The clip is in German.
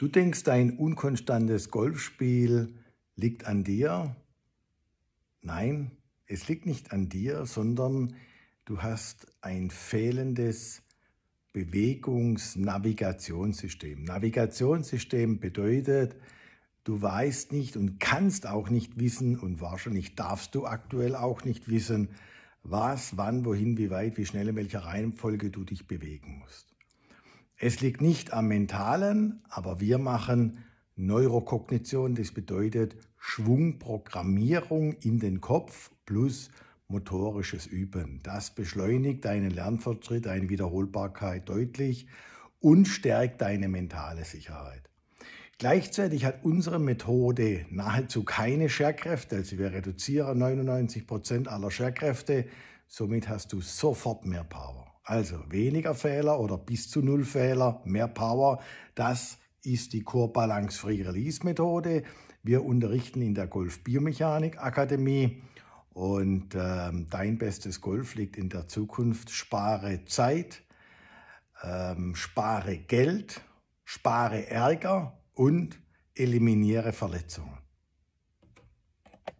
Du denkst, dein unkonstantes Golfspiel liegt an dir? Nein, es liegt nicht an dir, sondern du hast ein fehlendes Bewegungsnavigationssystem. Navigationssystem bedeutet, du weißt nicht und kannst auch nicht wissen und wahrscheinlich darfst du aktuell auch nicht wissen, was, wann, wohin, wie weit, wie schnell, in welcher Reihenfolge du dich bewegen musst. Es liegt nicht am Mentalen, aber wir machen Neurokognition, das bedeutet Schwungprogrammierung in den Kopf plus motorisches Üben. Das beschleunigt deinen Lernfortschritt, deine Wiederholbarkeit deutlich und stärkt deine mentale Sicherheit. Gleichzeitig hat unsere Methode nahezu keine Scherkräfte, also wir reduzieren 99% aller Scherkräfte, somit hast du sofort mehr Power. Also weniger Fehler oder bis zu 0 Fehler, mehr Power, das ist die Core Balance Free Release Methode. Wir unterrichten in der Golf Biomechanik Akademie. Und dein bestes Golf liegt in der Zukunft. Spare Zeit, spare Geld, spare Ärger und eliminiere Verletzungen.